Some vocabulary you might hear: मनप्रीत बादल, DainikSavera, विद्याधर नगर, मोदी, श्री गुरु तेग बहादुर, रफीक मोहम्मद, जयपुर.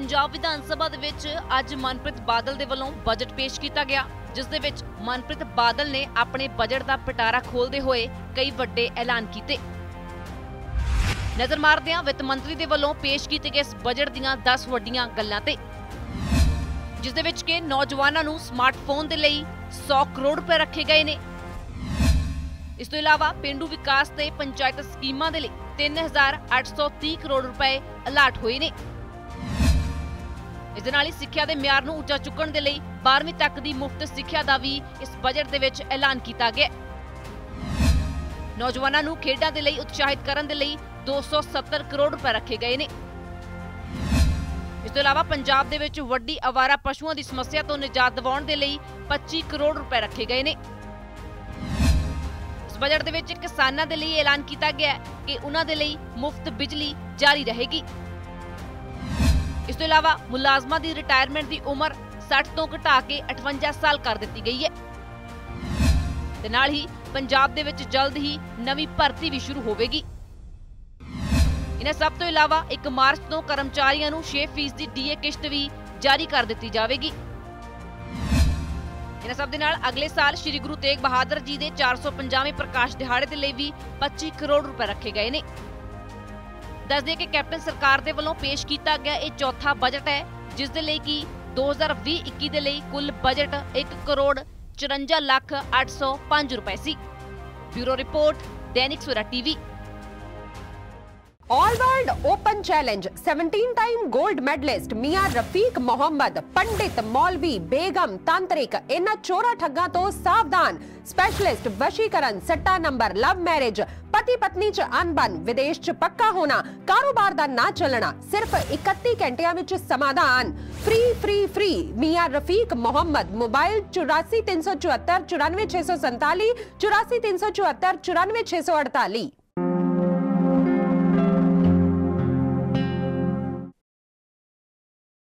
पंजाब विधान सभा दे विच अज मनप्रीत बादल दे वल्लों बजट पेश किया गया, जिस दे विच मनप्रीत बादल ने अपने बजट का पटारा खोलते हुए कई वड्डे ऐलान किए। नज़र मारदे हां वित्त मंत्री दे वल्लों पेश किए गए इस बजट दीयां 10 वड्डियां गल्लां ते, जिस दे विच के नौजवानां नूं स्मार्टफोन दे लई 100 करोड़ रुपए रखे गए ने। इस तो इलावा पेंडू विकास ते पंचायत स्कीमां दे लई 3830 करोड़ रुपए अलाट होए ने। इस दे नाल ही सिक्ख्या दे म्यार नूं उच्चा चुकण दे लई 12वीं तक दी मुफ्त सिक्ख्या दा वी इस बजट दे विच ऐलान कीता गया। नौजवानां नूं खेडां दे लई उत्साहित करन दे लई 270 करोड़ रुपए रखे गए ने। इस तो इलावा पंजाब दे विच वड्डी आवारा पशुओं दी समस्या तो निजात दिवाउण दे लई 25 करोड़ रुपए रखे गए ने। इस बजट दे विच किसानां दे लई ऐलान कीता गया कि उन्हां दे लई मुफ्त बिजली जारी रहेगी। इस तो इलावा मुलाजमां दी रिटायरमेंट दी उमर 60 तो घटा के 58 साल कर दित्ती गई है। ते नाल ही पंजाब दे विच जल्द ही नवीं भर्ती भी शुरू होवेगी। इन्हां सब तो इलावा 1 मार्च तो कर्मचारियों नूं 6% दी डीए किश्त भी जारी कर दित्ती जावेगी। इन्हां सब दे नाल अगले साल श्री गुरु तेग बहादुर जी दे 450वें प्रकाश दिहाड़े दे लई भी 25 करोड़ रुपए रखे गए ने। दस दिए कि कैप्टन सरकार दे वल्लों पेश किया गया यह चौथा बजट है, जिस दे लई कि 2020-21 दे लई कुल बजट 1,54,00,805 रुपए सी। Bureau report, Dainik Savera TV. All world open challenge 17 time gold medalist Miyan रफीक मोहम्मद, पंडित मौलवी बेगम तांत्रिक इन्हां चोरा ठग्गां तो सावधान। स्पेशलिस्ट वशीकरण, सट्टा नंबर, लव मैरिज, पति पत्नी च अनबन, विदेश च पक्का होना, कारोबार दा ना चलना, सिर्फ 31 घंटियां विच समाधान। Free free free Miyan रफीक मोहम्मद। Mobile 84 374 94 647 84 374 94 648।